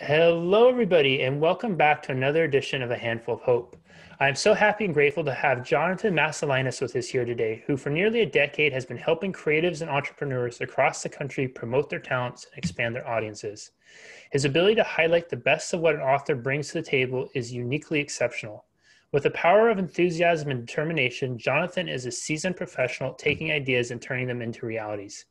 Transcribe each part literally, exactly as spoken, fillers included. Hello, everybody, and welcome back to another edition of A Handful of Hope. I'm so happy and grateful to have Jonathan Masiulionis with us here today, who for nearly a decade has been helping creatives and entrepreneurs across the country promote their talents and expand their audiences. His ability to highlight the best of what an author brings to the table is uniquely exceptional. With the power of enthusiasm and determination, Jonathan is a seasoned professional taking ideas and turning them into realities.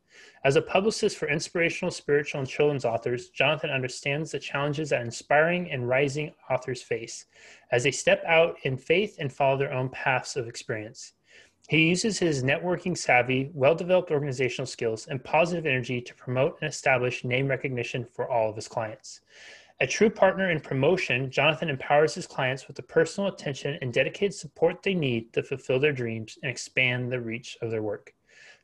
As a publicist for inspirational, spiritual, and children's authors, Jonathan understands the challenges that inspiring and rising authors face as they step out in faith and follow their own paths of experience. He uses his networking savvy, well-developed organizational skills, and positive energy to promote and establish name recognition for all of his clients. A true partner in promotion, Jonathan empowers his clients with the personal attention and dedicated support they need to fulfill their dreams and expand the reach of their work.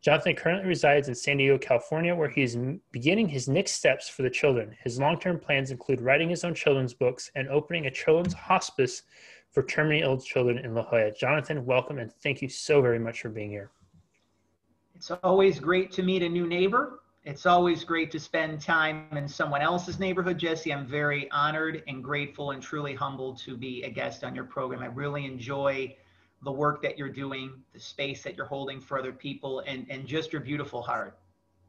Jonathan currently resides in San Diego, California, where he is beginning his next steps for the children. His long-term plans include writing his own children's books and opening a children's hospice for terminally ill children in La Jolla. Jonathan, welcome, and thank you so very much for being here. It's always great to meet a new neighbor. It's always great to spend time in someone else's neighborhood. Jesse, I'm very honored and grateful and truly humbled to be a guest on your program. I really enjoy the work that you're doing, the space that you're holding for other people, and, and just your beautiful heart.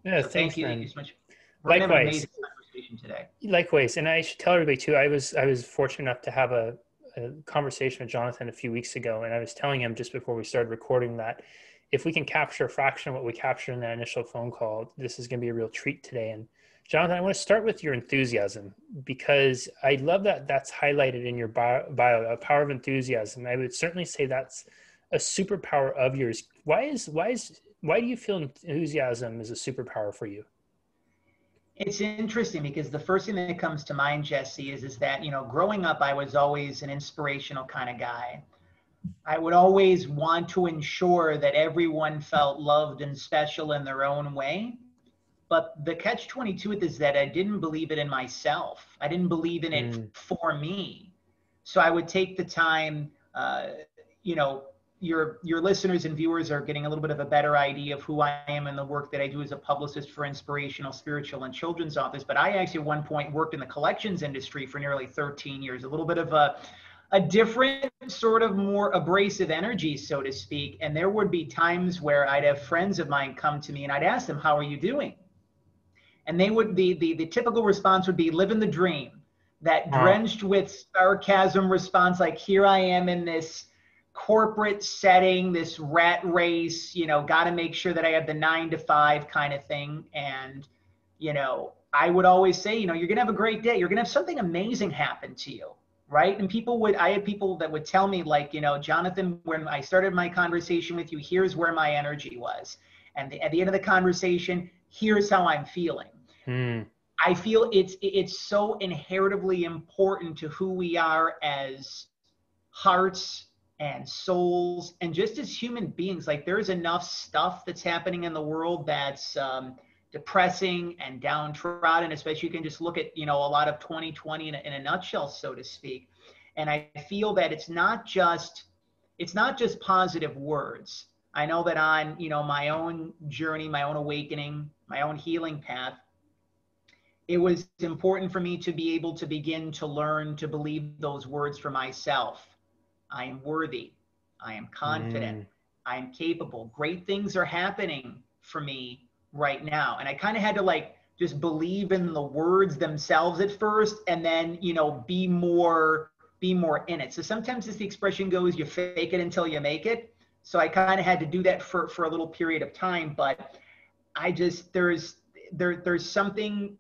Yeah, so thanks, thank you. Man. Thank you so much. We're likewise. An amazing conversation today. Likewise, and I should tell everybody too, I was I was fortunate enough to have a, a conversation with Jonathan a few weeks ago, and I was telling him just before we started recording that if we can capture a fraction of what we captured in that initial phone call, this is gonna be a real treat today. And Jonathan, I wanna start with your enthusiasm, because I love that that's highlighted in your bio, bio, a power of enthusiasm. I would certainly say that's a superpower of yours. Why is, why is, why do you feel enthusiasm is a superpower for you? It's interesting because the first thing that comes to mind, Jesse, is, is that, you know, growing up, I was always an inspirational kind of guy. I would always want to ensure that everyone felt loved and special in their own way. But the catch twenty-two is that I didn't believe it in myself. I didn't believe in it mm. for me. So I would take the time, uh, you know, your, your listeners and viewers are getting a little bit of a better idea of who I am and the work that I do as a publicist for inspirational, spiritual, and children's authors. But I actually at one point worked in the collections industry for nearly thirteen years, a little bit of a a different sort of more abrasive energy, so to speak. And there would be times where I'd have friends of mine come to me and I'd ask them, how are you doing? And they would be, the, the typical response would be living the dream, that wow. drenched with sarcasm response, like here I am in this corporate setting, this rat race, you know, got to make sure that I have the nine to five kind of thing. And, you know, I would always say, you know, you're going to have a great day. You're going to have something amazing happen to you. Right. And people would, I had people that would tell me like, you know, Jonathan, when I started my conversation with you, here's where my energy was. And the, at the end of the conversation, here's how I'm feeling. Mm. I feel it's, it's so inheritively important to who we are as hearts and souls and just as human beings. Like there's enough stuff that's happening in the world that's um, depressing and downtrodden, especially you can just look at, you know, a lot of twenty twenty in a, in a nutshell, so to speak. And I feel that it's not just, it's not just positive words. I know that on, you know, my own journey, my own awakening, my own healing path, it was important for me to be able to begin to learn to believe those words for myself. I am worthy. I am confident. Mm. I am capable. Great things are happening for me right now. And I kind of had to like just believe in the words themselves at first and then, you know, be more, be more in it. So sometimes as the expression goes, you fake it until you make it. So I kind of had to do that for, for a little period of time, but I just, there's, there, there's something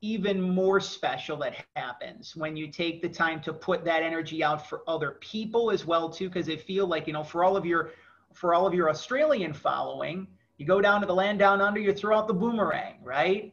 even more special that happens when you take the time to put that energy out for other people as well too. Cause I feel like, you know, for all of your, for all of your Australian following, you go down to the land down under, you throw out the boomerang, right?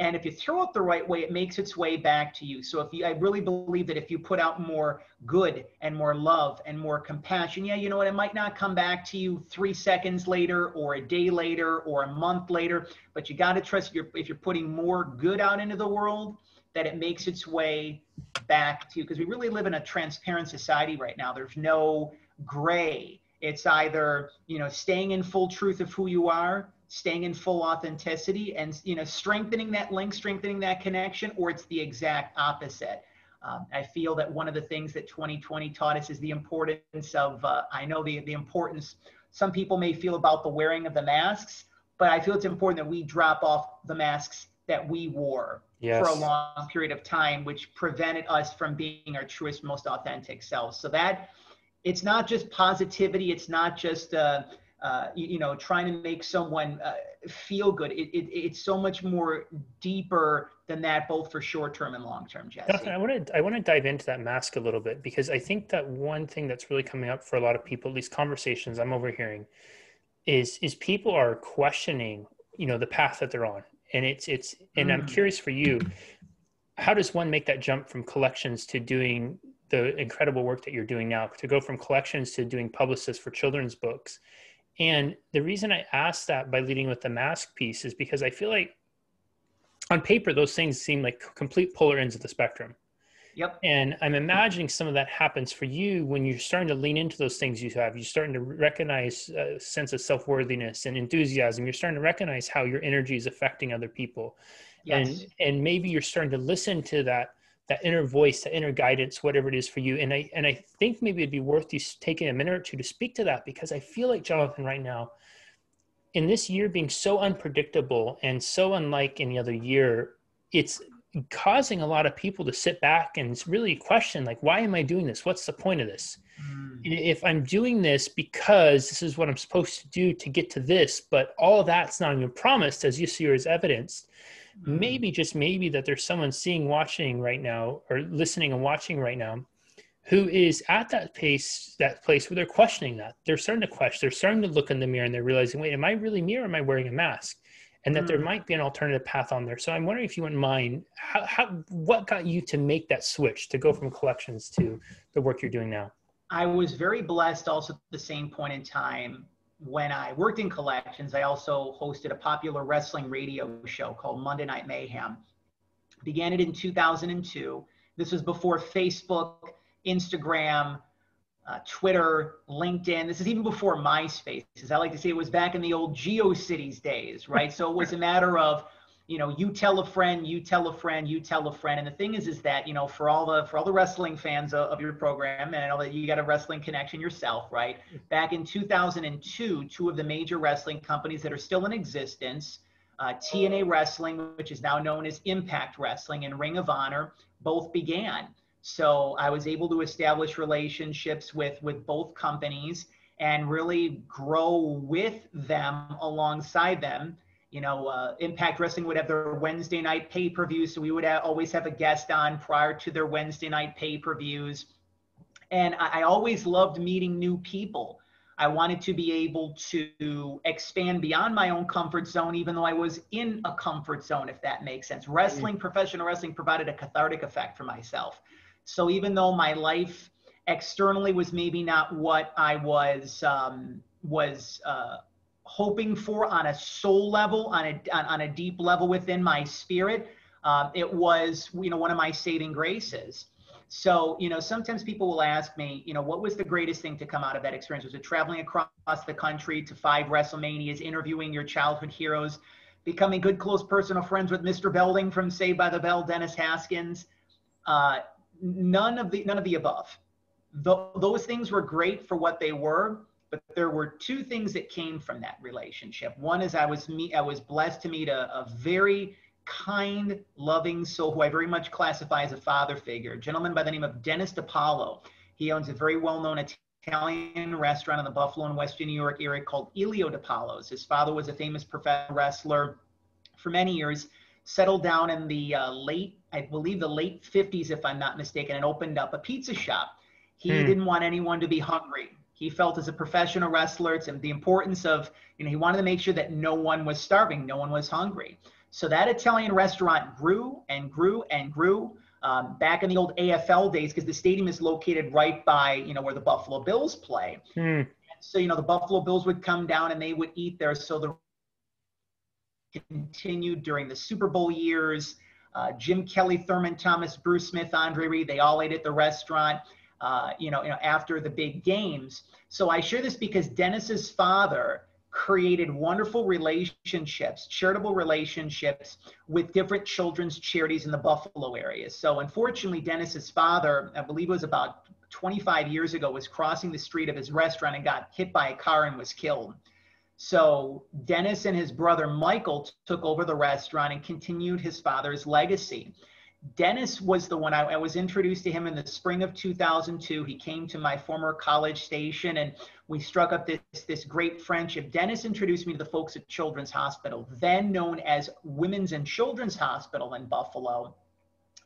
And if you throw it the right way, it makes its way back to you. So if you, I really believe that if you put out more good and more love and more compassion, yeah, you know what, it might not come back to you three seconds later or a day later or a month later, but you got to trust you're, if you're putting more good out into the world, that it makes its way back to you. Because we really live in a transparent society right now. There's no gray. It's either, you know, staying in full truth of who you are, staying in full authenticity and, you know, strengthening that link, strengthening that connection, or it's the exact opposite. Um, I feel that one of the things that twenty twenty taught us is the importance of, uh, I know the, the importance, some people may feel about the wearing of the masks, but I feel it's important that we drop off the masks that we wore yes. for a long period of time, which prevented us from being our truest, most authentic selves. So that, it's not just positivity, it's not just, uh, uh, you, you know, trying to make someone uh, feel good. It, it, it's so much more deeper than that, both for short-term and long-term, Jesse. Jonathan, I want to I want to dive into that mask a little bit, because I think that one thing that's really coming up for a lot of people, at least conversations I'm overhearing, is is people are questioning, you know, the path that they're on, and it's it's and mm. I'm curious for you, how does one make that jump from collections to doing the incredible work that you're doing now, to go from collections to doing publicists for children's books? And the reason I asked that by leading with the mask piece is because I feel like on paper, those things seem like complete polar ends of the spectrum. Yep. And I'm imagining some of that happens for you when you're starting to lean into those things you have. You're starting to recognize a sense of self-worthiness and enthusiasm. You're starting to recognize how your energy is affecting other people. Yes. And, and maybe you're starting to listen to that, that inner voice, that inner guidance, whatever it is for you. And I, and I think maybe it'd be worth you taking a minute or two to speak to that, because I feel like, Jonathan, right now, in this year being so unpredictable and so unlike any other year, it's causing a lot of people to sit back and really question, like, why am I doing this? What's the point of this? Mm. And if I'm doing this because this is what I'm supposed to do to get to this, but all that's not even promised, as you see or as evidenced, mm. maybe, just maybe, that there's someone seeing, watching right now, or listening and watching right now, who is at that pace, that place where they're questioning that. They're starting to question, they're starting to look in the mirror, and they're realizing, wait, am I really me, or am I wearing a mask? And that mm. there might be an alternative path on there. So I'm wondering if you wouldn't mind, how, how, what got you to make that switch, to go from collections to the work you're doing now? I was very blessed also at the same point in time when I worked in collections. I also hosted a popular wrestling radio show called Monday Night Mayhem. Began it in two thousand two. This was before Facebook, Instagram, uh, Twitter, LinkedIn. This is even before MySpace. As I like to say, it was back in the old GeoCities days, right? So it was a matter of, you know, you tell a friend, you tell a friend, you tell a friend. And the thing is, is that, you know, for all the, for all the wrestling fans of, of your program, and I know that you got a wrestling connection yourself, right? Back in two thousand two, two of the major wrestling companies that are still in existence, uh, T N A Wrestling, which is now known as Impact Wrestling, and Ring of Honor, both began. So I was able to establish relationships with, with both companies and really grow with them, alongside them. You know, uh, Impact Wrestling would have their Wednesday night pay-per-view, so we would have, always have a guest on prior to their Wednesday night pay-per-views. And I, I always loved meeting new people. I wanted to be able to expand beyond my own comfort zone, even though I was in a comfort zone, if that makes sense. Wrestling, mm-hmm. professional wrestling, provided a cathartic effect for myself. So even though my life externally was maybe not what I was um, was uh, hoping for on a soul level, on a on, on a deep level within my spirit, uh, it was, you know, one of my saving graces. So, you know, sometimes people will ask me, you know, what was the greatest thing to come out of that experience? Was it traveling across the country to five WrestleManias, interviewing your childhood heroes, becoming good, close personal friends with Mister Belding from Saved by the Bell, Dennis Haskins? Uh, None of the none of the above. Th- those things were great for what they were, but there were two things that came from that relationship. One is I was me I was blessed to meet a, a very kind, loving soul who I very much classify as a father figure. A gentleman by the name of Dennis DiPaolo. He owns a very well-known Italian restaurant in the Buffalo and Western New York area called Ilio DiPaolo's. His father was a famous professional wrestler for many years. Settled down in the uh, late, I believe the late fifties, if I'm not mistaken, and opened up a pizza shop. He mm. didn't want anyone to be hungry. He felt, as a professional wrestler, it's the importance of, you know, he wanted to make sure that no one was starving, no one was hungry. So that Italian restaurant grew and grew and grew. Um, back in the old A F L days, because the stadium is located right by, you know, where the Buffalo Bills play. Mm. So, you know, the Buffalo Bills would come down and they would eat there. So the continued during the Super Bowl years. Uh, Jim Kelly, Thurman Thomas, Bruce Smith, Andre Reed, they all ate at the restaurant, uh, you know, you know, after the big games. So I share this because Dennis's father created wonderful relationships, charitable relationships with different children's charities in the Buffalo area. So unfortunately, Dennis's father, I believe it was about twenty-five years ago, was crossing the street of his restaurant and got hit by a car and was killed. So Dennis and his brother Michael took over the restaurant and continued his father's legacy. Dennis was the one, I, I was introduced to him in the spring of two thousand two. He came to my former college station and we struck up this, this great friendship. Dennis introduced me to the folks at Children's Hospital, then known as Women's and Children's Hospital in Buffalo,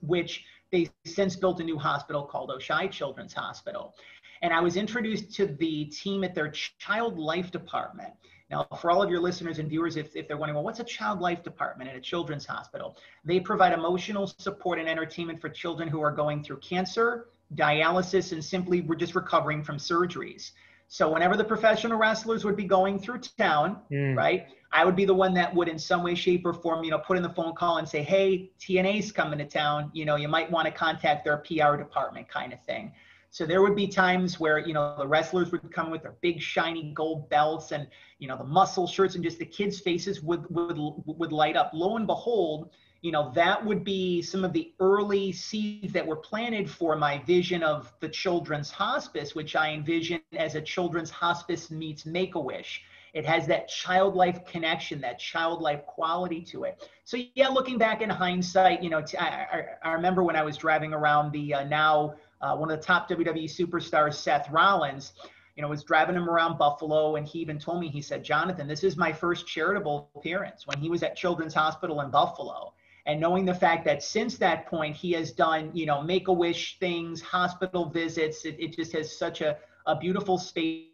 which they since built a new hospital called Oshai Children's Hospital. And I was introduced to the team at their Child Life Department. Now, for all of your listeners and viewers, if, if they're wondering, well, what's a child life department at a children's hospital? They provide emotional support and entertainment for children who are going through cancer, dialysis, and simply we're just recovering from surgeries. So whenever the professional wrestlers would be going through town, mm. right, I would be the one that would in some way, shape, or form, you know, put in the phone call and say, hey, T N A's coming to town. You know, you might want to contact their P R department kind of thing. So there would be times where, you know, the wrestlers would come with their big shiny gold belts and, you know, the muscle shirts, and just the kids' faces would, would, would light up. Lo and behold, you know, that would be some of the early seeds that were planted for my vision of the Children's Hospice, which I envision as a Children's Hospice meets Make-A-Wish. It has that child life connection, that child life quality to it. So yeah, looking back in hindsight, you know, t- I, I remember when I was driving around the uh, now, Uh, one of the top W W E superstars, Seth Rollins, you know, was driving him around Buffalo, and he even told me, he said, Jonathan, this is my first charitable appearance, when he was at Children's Hospital in Buffalo. And knowing the fact that since that point, he has done, you know, Make-A-Wish things, hospital visits, it, it just has such a, a beautiful space.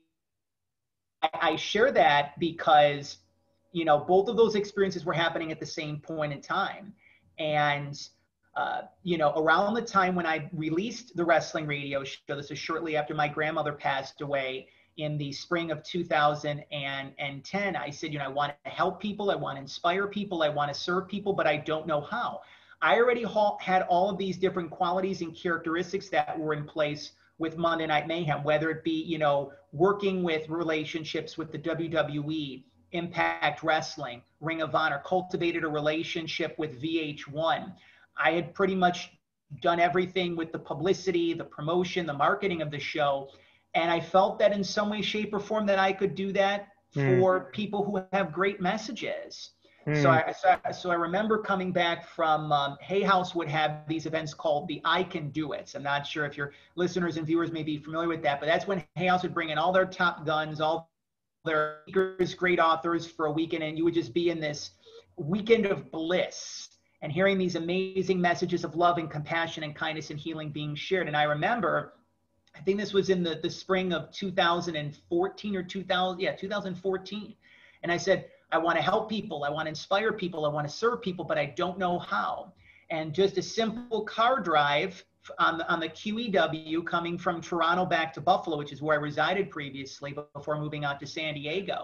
I, I share that because, you know, both of those experiences were happening at the same point in time. And Uh, you know, around the time when I released the wrestling radio show, this is shortly after my grandmother passed away in the spring of two thousand ten, I said, you know, I want to help people, I want to inspire people, I want to serve people, but I don't know how. I already ha- had all of these different qualities and characteristics that were in place with Monday Night Mayhem, whether it be, you know, working with relationships with the W W E, Impact Wrestling, Ring of Honor, cultivated a relationship with V H one. I had pretty much done everything with the publicity, the promotion, the marketing of the show. And I felt that in some way, shape, or form that I could do that mm. for people who have great messages. Mm. So, I, so, I, so I remember coming back from um, Hay House would have these events called the I Can Do It. So I'm not sure if your listeners and viewers may be familiar with that, but that's when Hay House would bring in all their top guns, all their speakers, great authors for a weekend, and you would just be in this weekend of bliss and hearing these amazing messages of love and compassion and kindness and healing being shared. And I remember, I think this was in the, the spring of two thousand fourteen or two thousand, yeah, two thousand fourteen. And I said, I want to help people. I want to inspire people. I want to serve people, but I don't know how. And just a simple car drive on the, on the Q E W coming from Toronto back to Buffalo, which is where I resided previously before moving out to San Diego.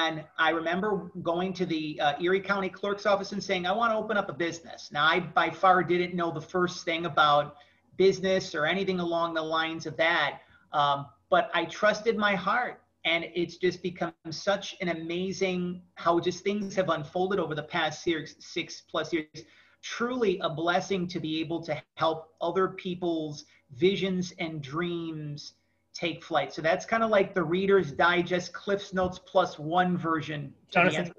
And I remember going to the uh, Erie County Clerk's office and saying, I want to open up a business. Now, I by far didn't know the first thing about business or anything along the lines of that, um, but I trusted my heart. And it's just become such an amazing how just things have unfolded over the past six, six plus years. Truly a blessing to be able to help other people's visions and dreams take flight. So that's kind of like the Reader's Digest Cliff's Notes plus one version. Jonathan,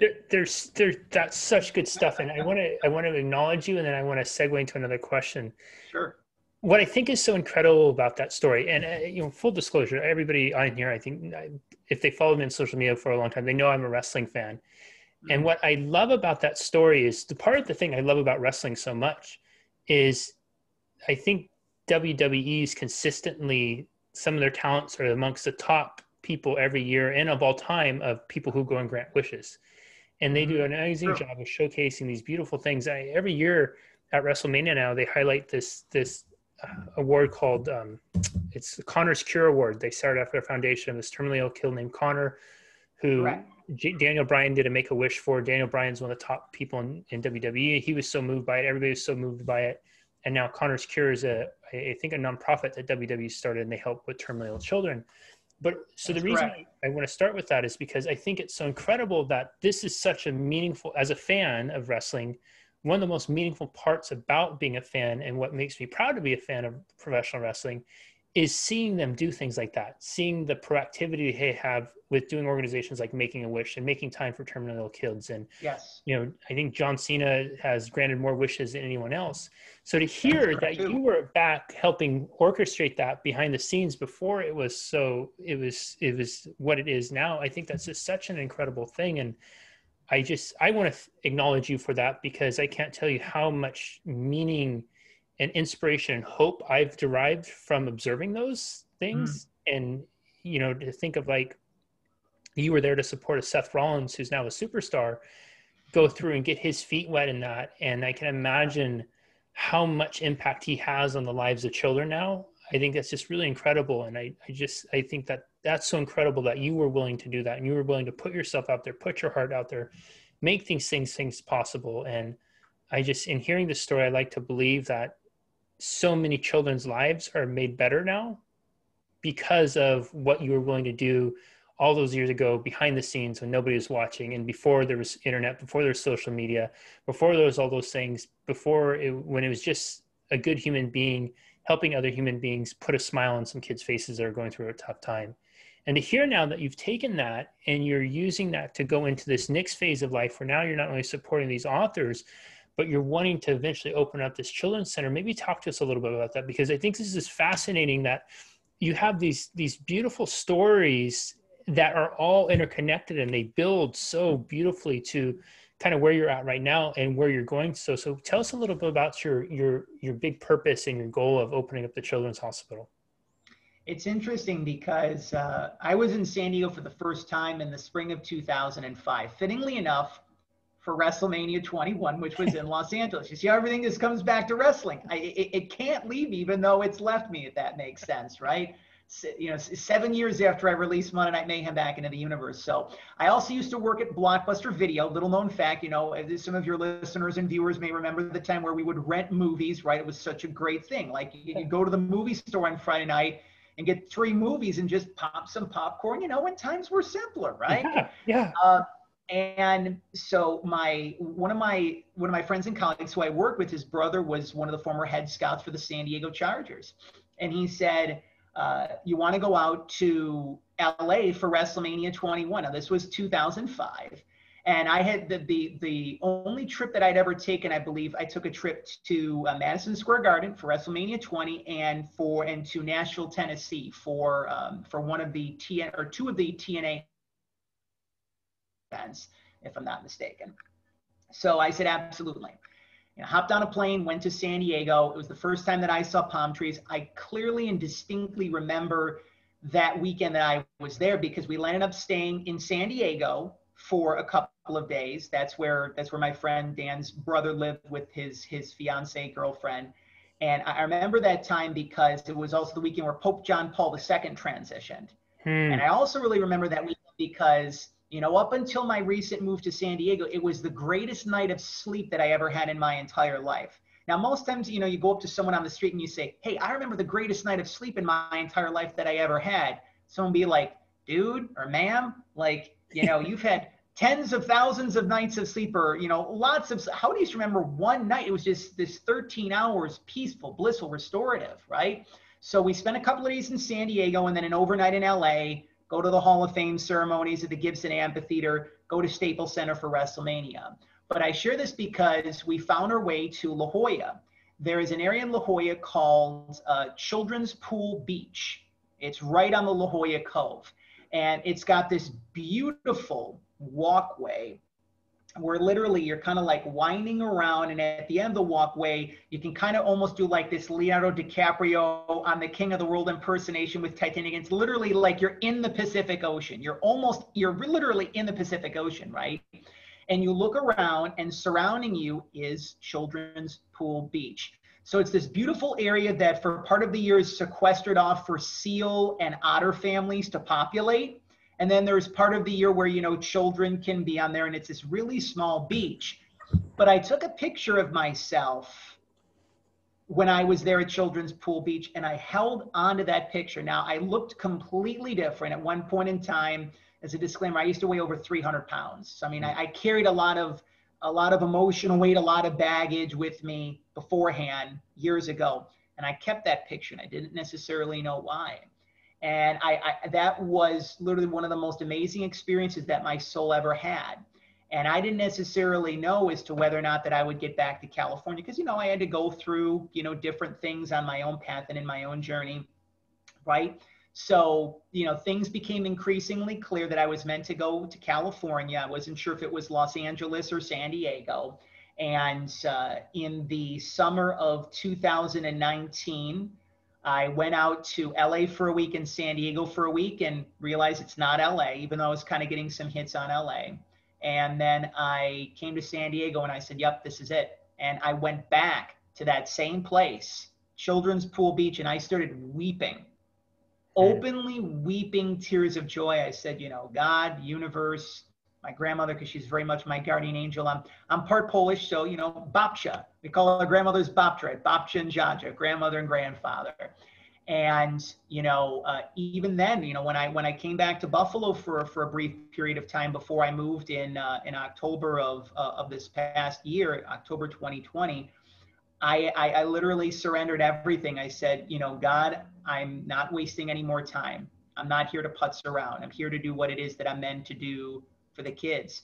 there, there's there's that's such good stuff, and I want to I want to acknowledge you, and then I want to segue into another question. Sure. What I think is so incredible about that story, and uh, you know, full disclosure, everybody on here, I think, if they follow me on social media for a long time, they know I'm a wrestling fan. Mm-hmm. And what I love about that story is the part of the thing I love about wrestling so much is I think W W E's consistently, some of their talents are amongst the top people every year and of all time of people who go and grant wishes. And they do an amazing sure. job of showcasing these beautiful things. I, every year at WrestleMania now, they highlight this this uh, award called, um, it's the Connor's Cure Award. They started off their foundation of this terminally ill kid named Connor, who right. J- Daniel Bryan did a Make-A-Wish for. Daniel Bryan's one of the top people in, in W W E. He was so moved by it. Everybody was so moved by it. And now Connor's Cure is, a, I think, a nonprofit that W W E started, and they help with terminally ill children. But so That's the reason correct. I want to start with that is because I think it's so incredible that this is such a meaningful, as a fan of wrestling, one of the most meaningful parts about being a fan and what makes me proud to be a fan of professional wrestling is seeing them do things like that, seeing the proactivity they have with doing organizations like Making a Wish and Making Time for Terminally Ill Kids. And, yes. you know, I think John Cena has granted more wishes than anyone else. So to hear that too. you were back helping orchestrate that behind the scenes before it was so, it was, it was what it is now. I think that's just such an incredible thing. And I just, I want to acknowledge you for that, because I can't tell you how much meaning and inspiration and hope I've derived from observing those things. Mm. And, you know, to think of like, you were there to support a Seth Rollins, who's now a superstar, go through and get his feet wet in that. And I can imagine how much impact he has on the lives of children now. I think that's just really incredible. And I, I just, I think that that's so incredible that you were willing to do that. And you were willing to put yourself out there, put your heart out there, make these things, things possible. And I just, in hearing this story, I like to believe that so many children's lives are made better now because of what you were willing to do all those years ago behind the scenes when nobody was watching, and before there was internet, before there was social media, before there was all those things, before it, when it was just a good human being helping other human beings put a smile on some kids' faces that are going through a tough time. And to hear now that you've taken that and you're using that to go into this next phase of life where now you're not only supporting these authors, but you're wanting to eventually open up this children's center. Maybe talk to us a little bit about that, because I think this is fascinating that you have these, these beautiful stories that are all interconnected, and they build so beautifully to kind of where you're at right now and where you're going. So, so tell us a little bit about your, your, your big purpose and your goal of opening up the Children's Hospital. It's interesting because uh, I was in San Diego for the first time in the spring of two thousand five, fittingly enough, for WrestleMania twenty-one, which was in Los Angeles. You see how everything just comes back to wrestling. I, it, it can't leave, even though it's left me, if that makes sense, right? So, you know, seven years after I released Monday Night Mayhem back into the universe. So I also used to work at Blockbuster Video. Little known fact, you know, some of your listeners and viewers may remember the time where we would rent movies, right? It was such a great thing. Like you'd go to the movie store on Friday night and get three movies and just pop some popcorn, you know, when times were simpler, right? Yeah, yeah. Uh, And so my, one of my, one of my friends and colleagues who I worked with, his brother was one of the former head scouts for the San Diego Chargers. And he said, uh, you want to go out to L A for WrestleMania twenty-one. Now this was two thousand five. And I had the, the, the only trip that I'd ever taken, I believe I took a trip to uh, Madison Square Garden for WrestleMania twenty and for, and to Nashville, Tennessee for, um, for one of the T N A or two of the T N A events, if I'm not mistaken. So I said, absolutely. You know, hopped on a plane, went to San Diego. It was the first time that I saw palm trees. I clearly and distinctly remember that weekend that I was there, because we landed up staying in San Diego for a couple of days. That's where, that's where my friend Dan's brother lived with his, his fiance girlfriend. And I remember that time because it was also the weekend where Pope John Paul the Second transitioned. Hmm. And I also really remember that weekend because, you know, up until my recent move to San Diego, it was the greatest night of sleep that I ever had in my entire life. Now, most times, you know, you go up to someone on the street and you say, hey, I remember the greatest night of sleep in my entire life that I ever had. Someone be like, dude or ma'am, like, you know, you've had tens of thousands of nights of sleep, or, you know, lots of, how do you remember one night? It was just this thirteen hours, peaceful, blissful, restorative, right? So we spent a couple of days in San Diego and then an overnight in L A, go to the Hall of Fame ceremonies at the Gibson Amphitheater, go to Staples Center for WrestleMania. But I share this because we found our way to La Jolla. There is an area in La Jolla called uh, Children's Pool Beach. It's right on the La Jolla Cove. And it's got this beautiful walkway where literally you're kind of like winding around, and at the end of the walkway, you can kind of almost do like this Leonardo DiCaprio on the King of the World impersonation with Titanic. It's literally like you're in the Pacific Ocean. You're almost, you're literally in the Pacific Ocean, right? And you look around and surrounding you is Children's Pool Beach. So it's this beautiful area that for part of the year is sequestered off for seal and otter families to populate. And then there's part of the year where, you know, children can be on there, and it's this really small beach. But I took a picture of myself when I was there at Children's Pool Beach, and I held onto that picture. Now, I looked completely different at one point in time. As a disclaimer, I used to weigh over three hundred pounds. So, I mean, I, I carried a lot of a lot of emotional weight, a lot of baggage with me beforehand years ago. And I kept that picture, and I didn't necessarily know why. And I, I that was literally one of the most amazing experiences that my soul ever had. And I didn't necessarily know as to whether or not that I would get back to California, because, you know, I had to go through, you know, different things on my own path and in my own journey, right? So, you know, things became increasingly clear that I was meant to go to California. I wasn't sure if it was Los Angeles or San Diego. And uh, in the summer of two thousand nineteen, I went out to L A for a week and San Diego for a week, and realized it's not L A, even though I was kind of getting some hits on L A. And then I came to San Diego and I said, yep, this is it. And I went back to that same place, Children's Pool Beach, and I started weeping, openly weeping tears of joy. I said, you know, God, universe, my grandmother, because she's very much my guardian angel. I'm, I'm part Polish, so, you know, babcia. We call our grandmothers babcia, right? Babcia and Jaja, grandmother and grandfather. And, you know, uh, even then, you know, when I when I came back to Buffalo for for a brief period of time before I moved in uh, in October of uh, of this past year, October twenty twenty, I, I I literally surrendered everything. I said, you know, God, I'm not wasting any more time. I'm not here to putz around. I'm here to do what it is that I'm meant to do for the kids.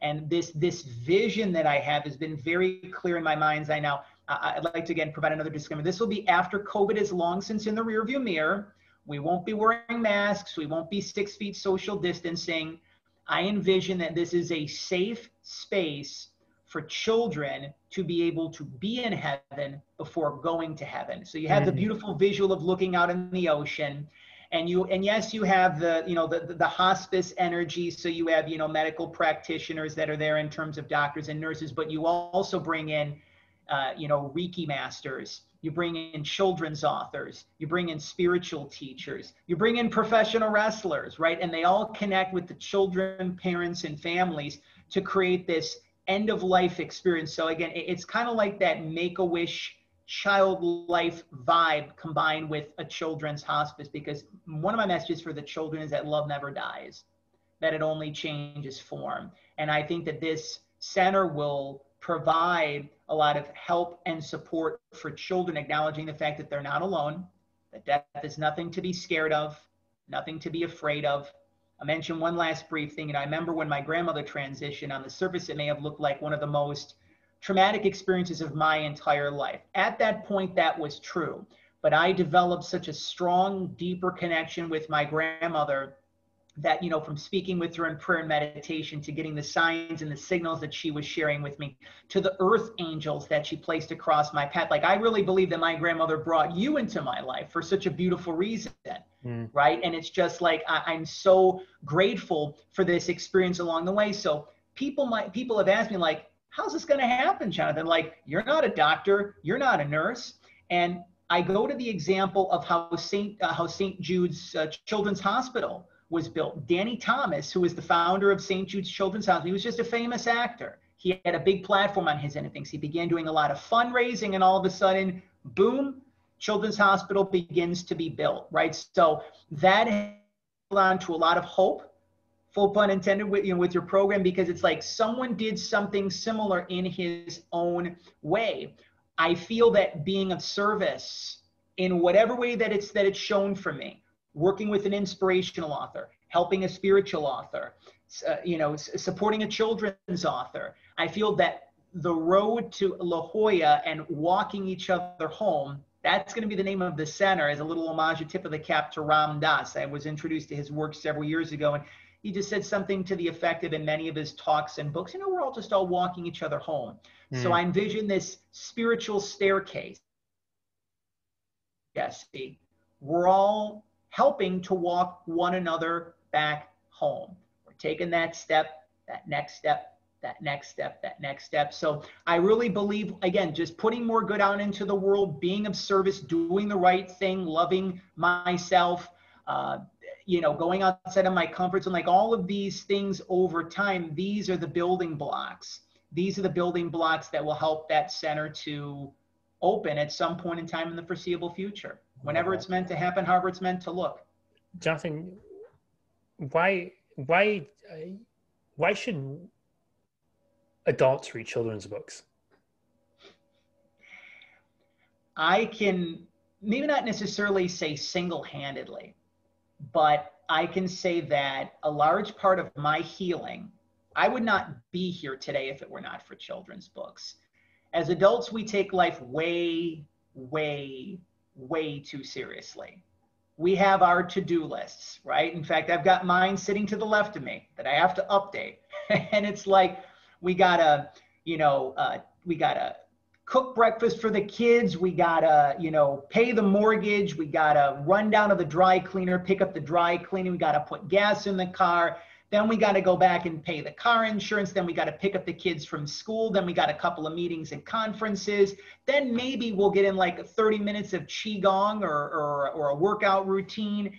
And this this vision that I have has been very clear in my mind's eye now. I'd like to, again, provide another disclaimer. This will be after COVID is long since in the rearview mirror. We won't be wearing masks. We won't be six feet social distancing. I envision that this is a safe space for children to be able to be in heaven before going to heaven. So you have the beautiful visual of looking out in the ocean. And you, and yes, you have the, you know, the, the hospice energy. So you have, you know, medical practitioners that are there in terms of doctors and nurses, but you also bring in, Uh, you know, Reiki masters, you bring in children's authors, you bring in spiritual teachers, you bring in professional wrestlers, right? And they all connect with the children, parents, and families to create this end-of-life experience. So again, it's kind of like that Make-A-Wish child life vibe combined with a children's hospice, because one of my messages for the children is that love never dies, that it only changes form. And I think that this center will provide a lot of help and support for children, acknowledging the fact that they're not alone, that death is nothing to be scared of, nothing to be afraid of. I mentioned one last brief thing, and I remember when my grandmother transitioned, on the surface it may have looked like one of the most traumatic experiences of my entire life. At that point, that was true, but I developed such a strong, deeper connection with my grandmother that, you know, from speaking with her in prayer and meditation, to getting the signs and the signals that she was sharing with me, to the earth angels that she placed across my path. Like, I really believe that my grandmother brought you into my life for such a beautiful reason, mm. right? And it's just like, I, I'm so grateful for this experience along the way. So people might, people have asked me, like, how's this going to happen, Jonathan? Like, you're not a doctor, you're not a nurse. And I go to the example of how Saint, uh, how Saint Jude's uh, Children's Hospital was built. Danny Thomas, who was the founder of Saint Jude's Children's Hospital, he was just a famous actor. He had a big platform on his end of things. He began doing a lot of fundraising, and all of a sudden, boom, Children's Hospital begins to be built, right? So that held on to a lot of hope, full pun intended, with, you know, with your program, because it's like someone did something similar in his own way. I feel that being of service in whatever way that it's that it's shown for me, working with an inspirational author, helping a spiritual author, uh, you know, supporting a children's author. I feel that the road to La Jolla and Walking Each Other Home, that's going to be the name of the center, as a little homage, a tip of the cap to Ram Dass. I was introduced to his work several years ago, and he just said something to the effect of, in many of his talks and books, you know, we're all just all walking each other home. Mm. So I envision this spiritual staircase. Yes, we're all helping to walk one another back home. We're taking that step, that next step, that next step, that next step. So I really believe, again, just putting more good out into the world, being of service, doing the right thing, loving myself, uh, you know, going outside of my comfort zone, like all of these things over time, these are the building blocks. These are the building blocks that will help that center to open at some point in time in the foreseeable future. Whenever it's meant to happen, however it's meant to look. Jonathan, why, why, why should adults read children's books? I can maybe not necessarily say single-handedly, but I can say that a large part of my healing, I would not be here today if it were not for children's books. As adults, we take life way, way, way too seriously. We have our to-do lists, right? In fact, I've got mine sitting to the left of me that I have to update. And it's like, we gotta, you know, uh, we gotta cook breakfast for the kids. We gotta, you know, pay the mortgage. We gotta run down to the dry cleaner, pick up the dry cleaning. We gotta put gas in the car. Then we gotta go back and pay the car insurance. Then we gotta pick up the kids from school. Then we got a couple of meetings and conferences. Then maybe we'll get in like thirty minutes of Qigong or, or, or a workout routine.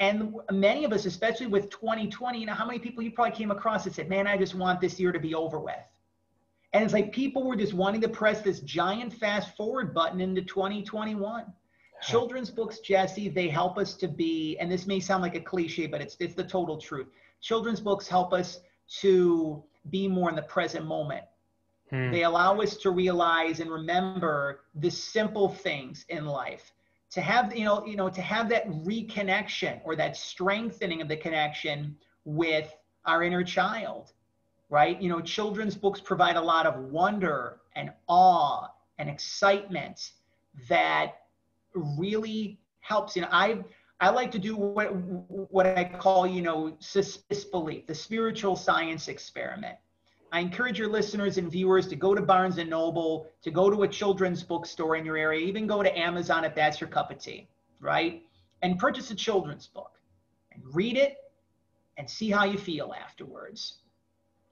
And many of us, especially with twenty twenty, you know, how many people you probably came across that said, man, I just want this year to be over with. And it's like people were just wanting to press this giant fast forward button into twenty twenty-one. Yeah. Children's books, Jesse, they help us to be, and this may sound like a cliche, but it's, it's the total truth. Children's books help us to be more in the present moment. Hmm. They allow us to realize and remember the simple things in life. To have, you know, you know, to have that reconnection or that strengthening of the connection with our inner child. Right? You know, children's books provide a lot of wonder and awe and excitement that really helps. You know, I, I like to do what, what I call, you know, suspicious belief, the spiritual science experiment. I encourage your listeners and viewers to go to Barnes and Noble, to go to a children's bookstore in your area, even go to Amazon if that's your cup of tea, right? And purchase a children's book and read it and see how you feel afterwards.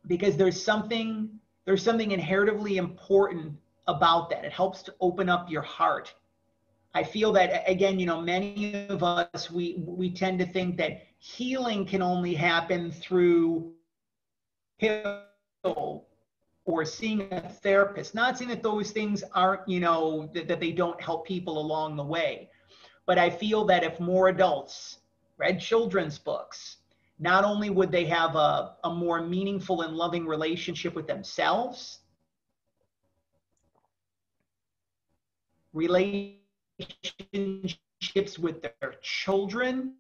Because there's something, there's something inherently important about that. It helps to open up your heart. I feel that, again, you know, many of us, we, we tend to think that healing can only happen through healing or seeing a therapist. Not saying that those things aren't, you know, that, that they don't help people along the way. But I feel that if more adults read children's books, not only would they have a, a more meaningful and loving relationship with themselves, relationships with their children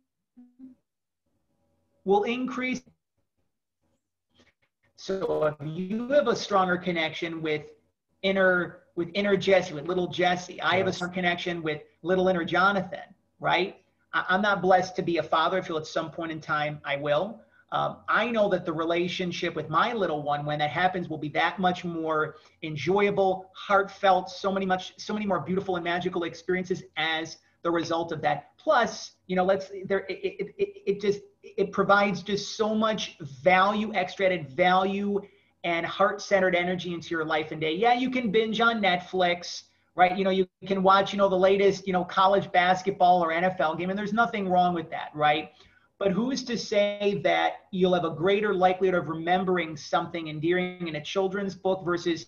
will increase. So if you have a stronger connection with inner, with inner Jesse, with little Jesse, I have a stronger connection with little inner Jonathan, right? I'm not blessed to be a father. I feel at some point in time I will. Um, I know that the relationship with my little one, when that happens, will be that much more enjoyable, heartfelt, so many much, so many more beautiful and magical experiences as the result of that. Plus, you know, let's there. It it, it just it provides just so much value, extra added value, and heart-centered energy into your life and day. Yeah, you can binge on Netflix. Right, you know, you can watch, you know, the latest, you know, college basketball or N F L game, and there's nothing wrong with that, right? But who's to say that you'll have a greater likelihood of remembering something endearing in a children's book versus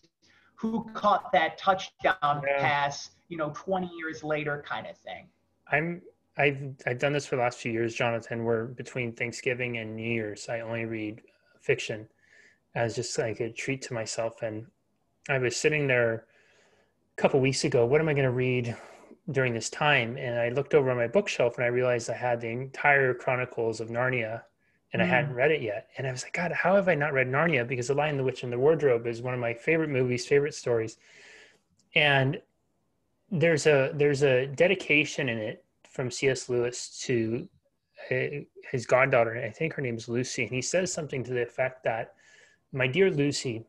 who caught that touchdown yeah. pass, you know, twenty years later, kind of thing. I'm, I've, I've done this for the last few years, Jonathan. Where between Thanksgiving and New Year's, I only read fiction as just like a treat to myself, and I was sitting there. Couple weeks ago, what am I going to read during this time? And I looked over on my bookshelf and I realized I had the entire Chronicles of Narnia and mm. I hadn't read it yet. And I was like, God, how have I not read Narnia? Because The Lion, the Witch, and the Wardrobe is one of my favorite movies, favorite stories. And there's a, there's a dedication in it from C S Lewis to his goddaughter. And I think her name is Lucy. And he says something to the effect that, my dear Lucy,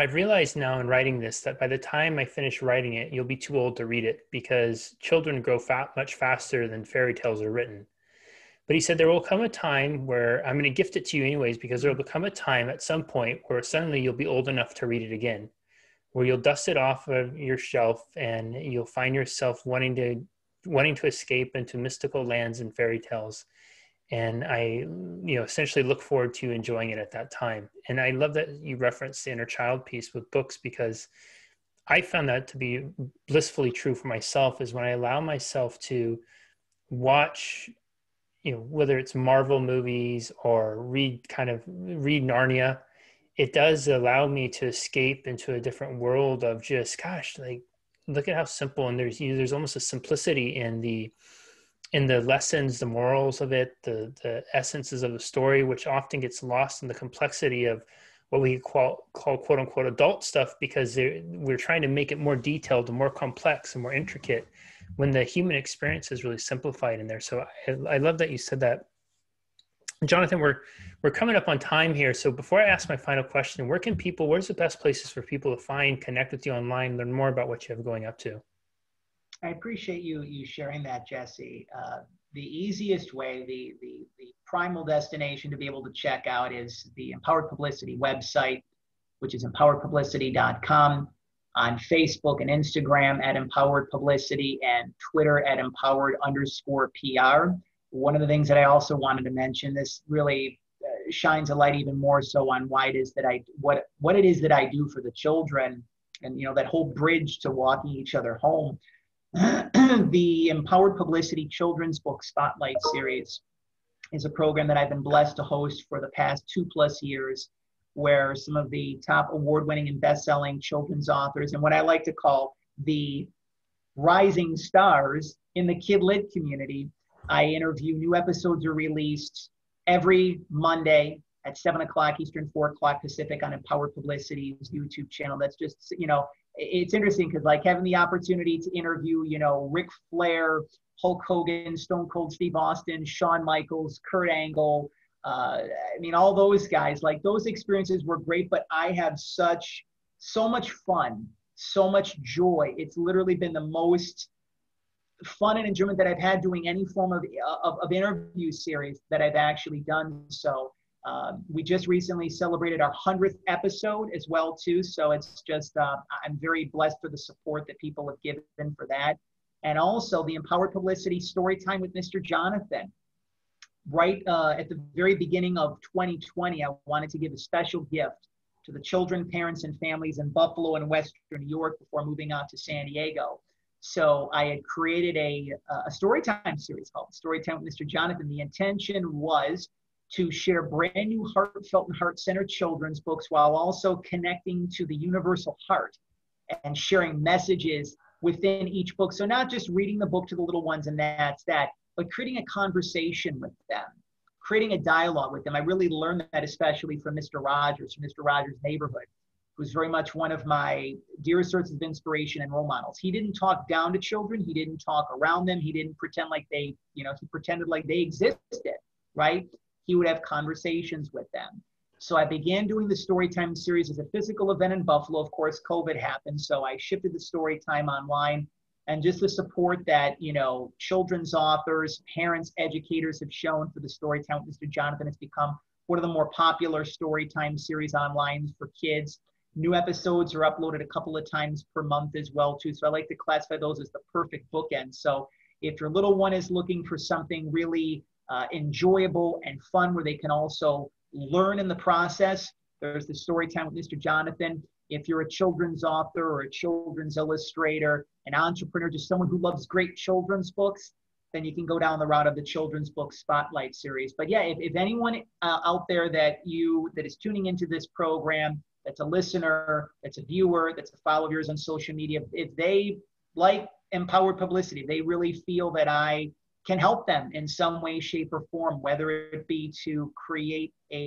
I've realized now in writing this that by the time I finish writing it, you'll be too old to read it because children grow fat much faster than fairy tales are written. But he said, there will come a time where I'm going to gift it to you anyways, because there will become a time at some point where suddenly you'll be old enough to read it again, where you'll dust it off of your shelf and you'll find yourself wanting to, wanting to escape into mystical lands and fairy tales. And I, you know, essentially look forward to enjoying it at that time. And I love that you referenced the inner child piece with books, because I found that to be blissfully true for myself, is when I allow myself to watch, you know, whether it's Marvel movies or read kind of read Narnia, it does allow me to escape into a different world of just, gosh, like, look at how simple. And there's, you know, there's almost a simplicity in the, in the lessons, the morals of it, the, the essences of the story, which often gets lost in the complexity of what we call, call quote unquote adult stuff, because we're trying to make it more detailed and more complex and more intricate when the human experience is really simplified in there. So I, I love that you said that. Jonathan, we're, we're coming up on time here. So before I ask my final question, where can people, where's the best places for people to find, connect with you online, learn more about what you have going up to? I appreciate you, you sharing that, Jesse. Uh, the easiest way, the, the, the primal destination to be able to check out is the Empowered Publicity website, which is empowered publicity dot com, on Facebook and Instagram at Empowered Publicity, and Twitter at Empowered underscore PR. One of the things that I also wanted to mention, this really uh, shines a light even more so on why it is that I, what, what it is that I do for the children, and, you know, that whole bridge to Walking Each Other Home. The Empowered Publicity Children's Book Spotlight Series is a program that I've been blessed to host for the past two plus years, where some of the top award-winning and best-selling children's authors, and what I like to call the rising stars in the kid lit community, I interview. New episodes are released every Monday at seven o'clock Eastern, four o'clock Pacific, on Empowered Publicity's YouTube channel. That's just, you know, it's interesting because, like, having the opportunity to interview, you know, Ric Flair, Hulk Hogan, Stone Cold Steve Austin, Shawn Michaels, Kurt Angle, uh, I mean, all those guys, like, those experiences were great, but I have such, so much fun, so much joy. It's literally been the most fun and enjoyment that I've had doing any form of, of, of interview series that I've actually done. So Um, we just recently celebrated our hundredth episode as well, too. So it's just, uh, I'm very blessed for the support that people have given for that. And also the Empowered Publicity Storytime with Mister Jonathan. Right uh, at the very beginning of twenty twenty, I wanted to give a special gift to the children, parents, and families in Buffalo and Western New York before moving out to San Diego. So I had created a, a Storytime series called Storytime with Mister Jonathan. The intention was to share brand new heartfelt and heart-centered children's books while also connecting to the universal heart and sharing messages within each book. So not just reading the book to the little ones and that's that, but creating a conversation with them, creating a dialogue with them. I really learned that especially from Mister Rogers, from Mister Rogers' Neighborhood, who's very much one of my dearest sources of inspiration and role models. He didn't talk down to children. He didn't talk around them. He didn't pretend like they, you know, he pretended like they existed, right? He would have conversations with them. So I began doing the Storytime series as a physical event in Buffalo. Of course, COVID happened, so I shifted the Storytime online, and just the support that, you know, children's authors, parents, educators have shown for the Storytime with Mister Jonathan has become one of the more popular Storytime series online for kids. New episodes are uploaded a couple of times per month as well, too. So I like to classify those as the perfect bookend. So if your little one is looking for something really Uh, enjoyable and fun where they can also learn in the process, there's the Storytime with Mister Jonathan. If you're a children's author or a children's illustrator, an entrepreneur, just someone who loves great children's books, then you can go down the route of the Children's Book Spotlight series. But yeah, if, if anyone uh, out there that you that is tuning into this program, that's a listener, that's a viewer, that's a follower of yours on social media, if they like Empowered Publicity, they really feel that I can help them in some way, shape, or form, whether it be to create a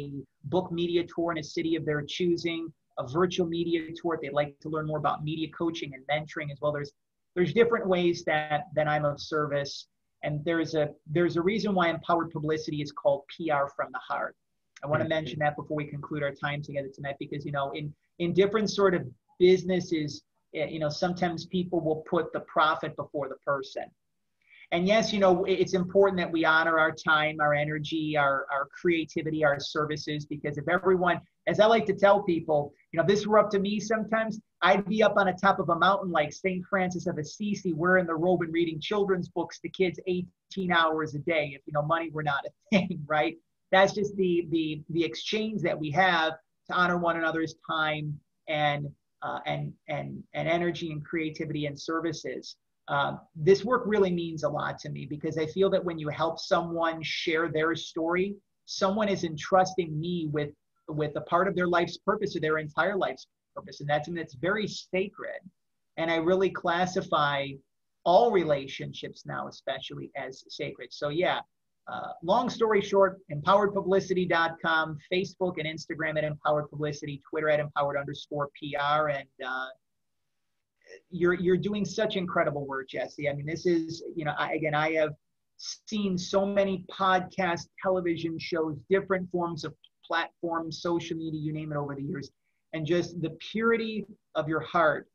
book media tour in a city of their choosing, a virtual media tour if they'd like to learn more about media coaching and mentoring as well. There's there's different ways that, that I'm of service. And there's a, there's a reason why Empowered Publicity is called P R from the Heart. I want to mention that before we conclude our time together tonight, because, you know, in, in different sort of businesses, you know, sometimes people will put the profit before the person. And yes, you know, it's important that we honor our time, our energy, our, our creativity, our services, because if everyone, as I like to tell people, you know, if this were up to me sometimes, I'd be up on the top of a mountain like Saint Francis of Assisi, wearing the robe and reading children's books to kids eighteen hours a day if, you know, money were not a thing, right? That's just the, the, the exchange that we have to honor one another's time and uh, and, and, and energy and creativity and services. Uh, this work really means a lot to me, because I feel that when you help someone share their story, someone is entrusting me with, with a part of their life's purpose or their entire life's purpose. And that's something that's very sacred. And I really classify all relationships now, especially, as sacred. So yeah, uh, long story short, empowered publicity dot com, Facebook and Instagram at Empowered Publicity, Twitter at Empowered underscore PR. And uh, you're, you're doing such incredible work, Jesse. I mean, this is, you know, I, again, I have seen so many podcasts, television shows, different forms of platforms, social media, you name it, over the years. And just the purity of your heart,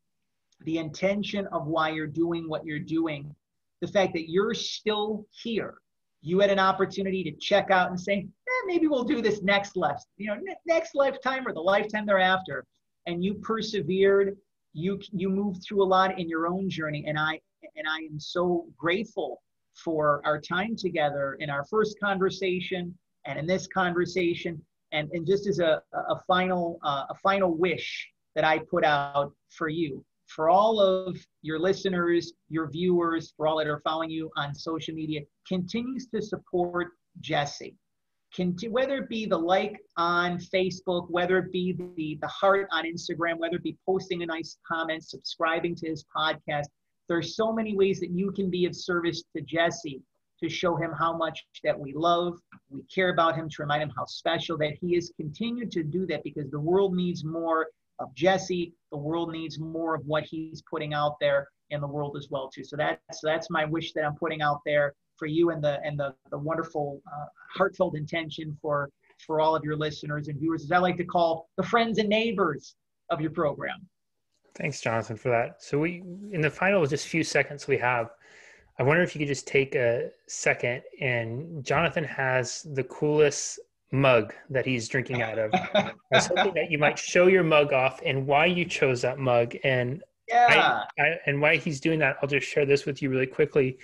the intention of why you're doing what you're doing, the fact that you're still here. You had an opportunity to check out and say, eh, maybe we'll do this next life, you know, next lifetime or the lifetime thereafter. And you persevered. You you moved through a lot in your own journey. And I and I am so grateful for our time together in our first conversation and in this conversation. And and just as a a final uh, a final wish that I put out for you, for all of your listeners, your viewers, for all that are following you on social media, continues to support Jesse. Conti- whether it be the like on Facebook, whether it be the, the heart on Instagram, whether it be posting a nice comment, subscribing to his podcast, there's so many ways that you can be of service to Jesse to show him how much that we love, we care about him, to remind him how special that he has continued to do that, because the world needs more of Jesse. The world needs more of what he's putting out there in the world as well too. So that's, so that's my wish that I'm putting out there for you, and the, and the, the wonderful uh, heartfelt intention for, for all of your listeners and viewers, as I like to call the friends and neighbors of your program. Thanks, Jonathan, for that. So we, in the final just few seconds we have, I wonder if you could just take a second, and Jonathan has the coolest mug that he's drinking out of. I was hoping that you might show your mug off and why you chose that mug, and yeah. I, I, and why he's doing that. I'll just share this with you really quickly.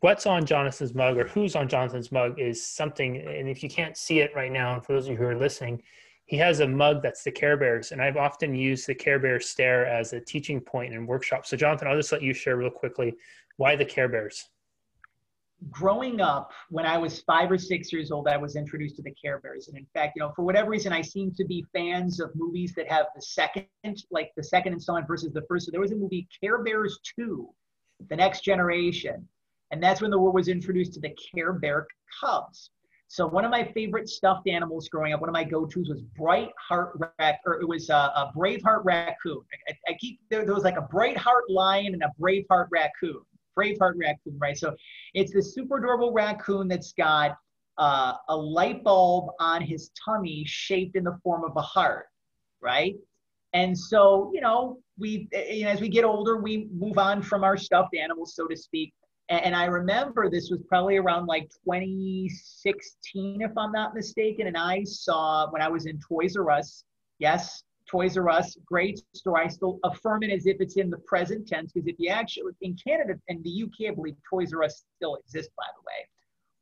What's on Jonathan's mug, or who's on Jonathan's mug, is something, and if you can't see it right now, and for those of you who are listening, he has a mug that's the Care Bears, and I've often used the Care Bear stare as a teaching point in workshops. So Jonathan, I'll just let you share real quickly why the Care Bears. Growing up, when I was five or six years old, I was introduced to the Care Bears. And in fact, you know, for whatever reason, I seem to be fans of movies that have the second, like the second installment versus the first. So there was a movie, Care Bears two, The Next Generation. And that's when the world was introduced to the Care Bear Cubs. So one of my favorite stuffed animals growing up, one of my go-tos was Brightheart Rac- or it was a, a Braveheart Raccoon. I, I keep, there, there was like a Brightheart Lion and a Braveheart Raccoon. Braveheart Raccoon, right? So it's this super adorable raccoon that's got uh, a light bulb on his tummy shaped in the form of a heart, right? And so, you know, we, you know, as we get older, we move on from our stuffed animals, so to speak. And, and I remember this was probably around like twenty sixteen, if I'm not mistaken. And I saw, when I was in Toys R Us, yes, Toys R Us, great store. I still affirm it as if it's in the present tense, because if you actually, in Canada and the U K, I believe Toys R Us still exists, by the way.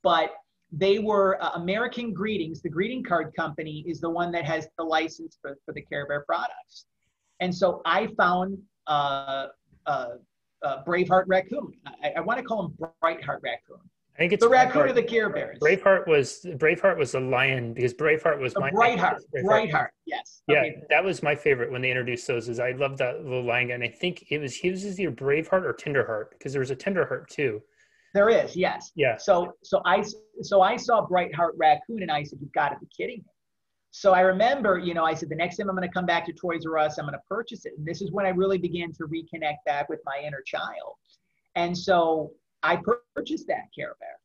But they were uh, American Greetings, the greeting card company, is the one that has the license for, for the Care Bear products. And so I found uh, uh, uh, Braveheart Raccoon. I, I want to call him Brightheart Raccoon. I think it's the Braveheart. Raccoon of the Care Bears. Braveheart was Braveheart was the lion, because Braveheart was my Brightheart. Braveheart. Brightheart, yes. Yeah, okay. That was my favorite when they introduced those. Is I loved that little lion guy, and I think it was he was either Braveheart or Tenderheart, because there was a Tenderheart too. There is, yes. Yeah. So so I so I saw Brightheart Raccoon, and I said, "You've got to be kidding me!" So I remember, you know, I said, "The next time I'm going to come back to Toys R Us, I'm going to purchase it." And this is when I really began to reconnect back with my inner child, and so I purchased that Care Bear,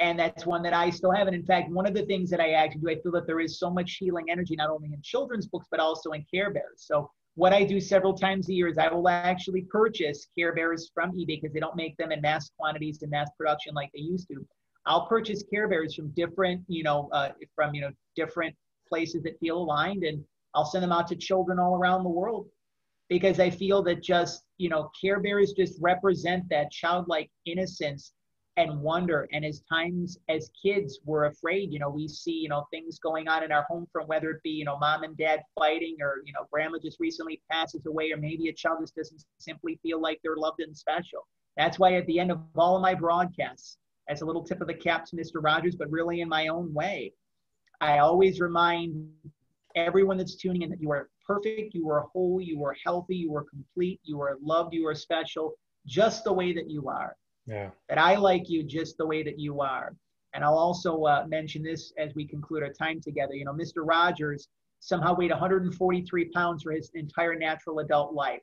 and that's one that I still have. And in fact, one of the things that I actually do, I feel that there is so much healing energy, not only in children's books, but also in Care Bears. So what I do several times a year is I will actually purchase Care Bears from eBay, because they don't make them in mass quantities and mass production like they used to. I'll purchase Care Bears from different, you know, uh, from, you know, different places that feel aligned, and I'll send them out to children all around the world. Because I feel that just, you know, Care Bears just represent that childlike innocence and wonder. And as times as kids, we're afraid, you know, we see, you know, things going on in our home from whether it be, you know, mom and dad fighting, or, you know, grandma just recently passes away, or maybe a child just doesn't simply feel like they're loved and special. That's why at the end of all of my broadcasts, as a little tip of the cap to Mister Rogers, but really in my own way, I always remind everyone that's tuning in that you are perfect, you are whole, you are healthy, you are complete, you are loved, you are special, just the way that you are. Yeah. That I like you just the way that you are. And I'll also uh, mention this as we conclude our time together. You know, Mister Rogers somehow weighed one hundred forty-three pounds for his entire natural adult life.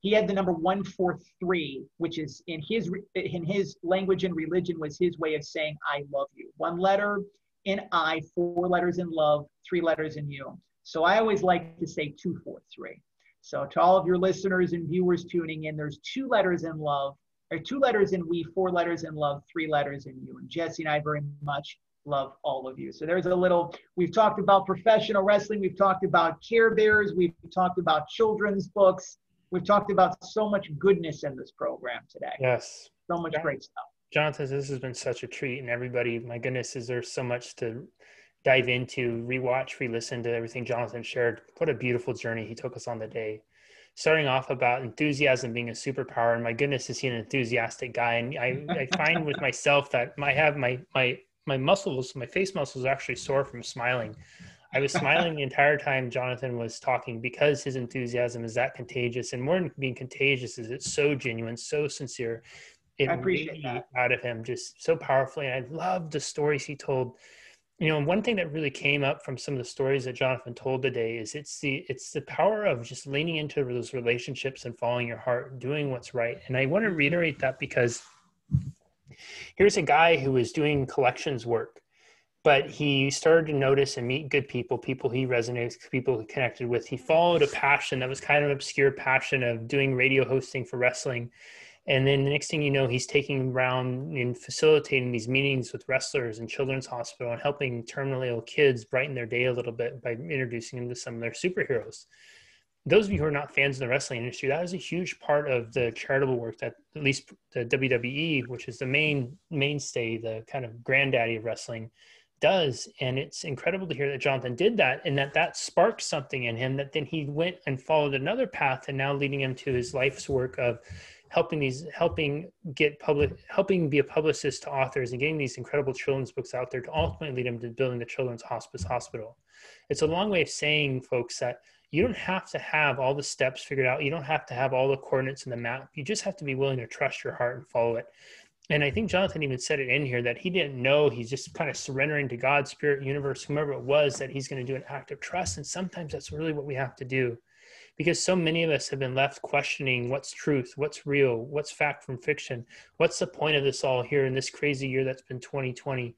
He had the number one four three, which is in his in his language and religion was his way of saying, I love you. One letter in I, four letters in love, three letters in you. So I always like to say two four three. So to all of your listeners and viewers tuning in, there's two letters in love, or two letters in we, four letters in love, three letters in you. And Jesse and I very much love all of you. So there's a little, we've talked about professional wrestling. We've talked about Care Bears. We've talked about children's books. We've talked about so much goodness in this program today. Yes. So much John, great stuff. Jonathan, this has been such a treat. And everybody, my goodness, is there so much to dive into, rewatch, re-listen to everything Jonathan shared. What a beautiful journey he took us on today. Starting off about enthusiasm being a superpower. And my goodness, is he an enthusiastic guy. And I, I find with myself that I have my, my, my muscles, my face muscles actually sore from smiling. I was smiling the entire time Jonathan was talking because his enthusiasm is that contagious, and more than being contagious is it's so genuine, so sincere. It I appreciate really that. Out of him just so powerfully. And I love the stories he told. You know, and one thing that really came up from some of the stories that Jonathan told today is it's the, it's the power of just leaning into those relationships and following your heart, doing what's right. And I want to reiterate that because here's a guy who was doing collections work, but he started to notice and meet good people, people he resonated with, people he connected with. He followed a passion that was kind of an obscure passion of doing radio hosting for wrestling. And then the next thing you know, he's taking around and facilitating these meetings with wrestlers and children's hospital and helping terminally ill kids brighten their day a little bit by introducing them to some of their superheroes. Those of you who are not fans of the wrestling industry, that is a huge part of the charitable work that at least the W W E, which is the main mainstay, the kind of granddaddy of wrestling, does. And it's incredible to hear that Jonathan did that, and that that sparked something in him that then he went and followed another path, and now leading him to his life's work of helping these helping get public helping be a publicist to authors and getting these incredible children's books out there to ultimately lead him to building the Children's Hospice Hospital. It's a long way of saying, folks, that you don't have to have all the steps figured out. You don't have to have all the coordinates in the map. You just have to be willing to trust your heart and follow it. And I think Jonathan even said it in here that he didn't know, he's just kind of surrendering to God, spirit, universe, whomever it was, that he's going to do an act of trust. And sometimes that's really what we have to do, because so many of us have been left questioning what's truth, what's real, what's fact from fiction, what's the point of this all here in this crazy year that's been twenty twenty.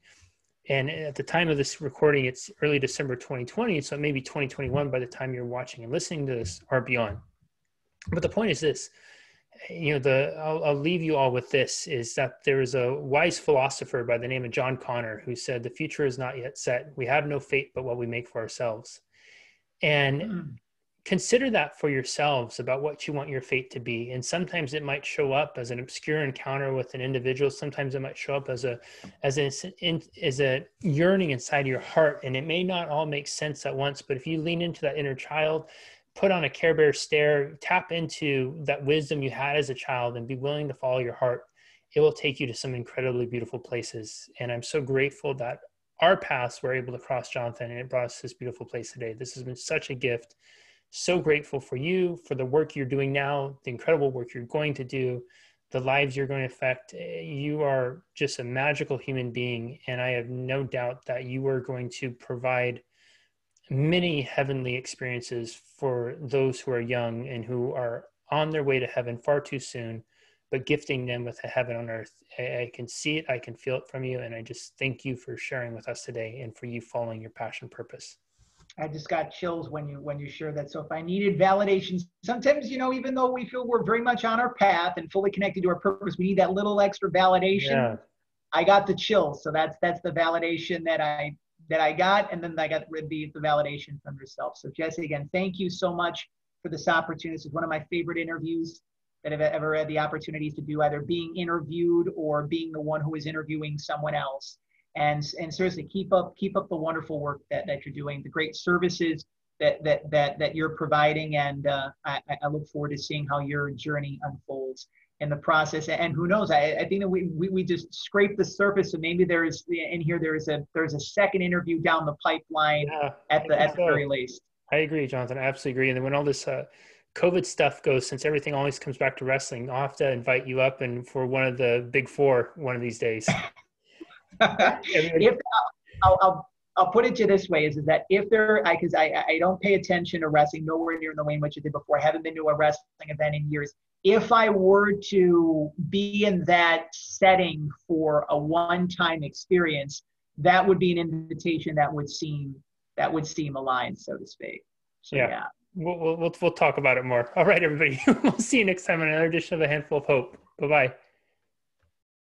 And at the time of this recording, it's early December twenty twenty, so it may be twenty twenty-one by the time you're watching and listening to this or beyond. But the point is this. You know, the I'll, I'll leave you all with this, is that there is a wise philosopher by the name of John Connor who said, the future is not yet set. We have no fate but what we make for ourselves. And mm. consider that for yourselves about what you want your fate to be. And sometimes it might show up as an obscure encounter with an individual. Sometimes it might show up as a, as a, as a yearning inside your heart. And it may not all make sense at once, but if you lean into that inner child, put on a Care Bear stare, tap into that wisdom you had as a child, and be willing to follow your heart. It will take you to some incredibly beautiful places. And I'm so grateful that our paths were able to cross, Jonathan, and it brought us to this beautiful place today. This has been such a gift. So grateful for you, for the work you're doing now, the incredible work you're going to do, the lives you're going to affect. You are just a magical human being. And I have no doubt that you are going to provide many heavenly experiences for those who are young and who are on their way to heaven far too soon, but gifting them with a heaven on earth. I, I can see it. I can feel it from you. And I just thank you for sharing with us today and for you following your passion purpose. I just got chills when you, when you shared that. So if I needed validation, sometimes, you know, even though we feel we're very much on our path and fully connected to our purpose, we need that little extra validation. Yeah. I got the chills. So that's, that's the validation that I, that I got, and then I got rid of the, the validation from yourself. So Jesse, again, thank you so much for this opportunity. This is one of my favorite interviews that have ever had the opportunities to do, either being interviewed or being the one who is interviewing someone else. And, and seriously, keep up, keep up the wonderful work that, that you're doing, the great services that, that, that, that you're providing. And uh, I, I look forward to seeing how your journey unfolds in the process. And who knows, I, I think that we, we, we just scraped the surface. And maybe there is in here, there is a, there's a second interview down the pipeline, yeah, at the, at the very least. I agree, Jonathan. I absolutely agree. And then when all this uh, COVID stuff goes, since everything always comes back to wrestling, I'll have to invite you up and for one of the big four one of these days. if, I'll, I'll, I'll put it to you this way, is, is that if there, I, cause I, I don't pay attention to wrestling, nowhere near in the way in which I did before. I haven't been to a wrestling event in years. If I were to be in that setting for a one-time experience, that would be an invitation that would seem, that would seem aligned, so to speak. So, yeah. yeah. We'll, we'll, we'll talk about it more. All right, everybody. We'll see you next time on another edition of A Handful of Hope. Bye-bye.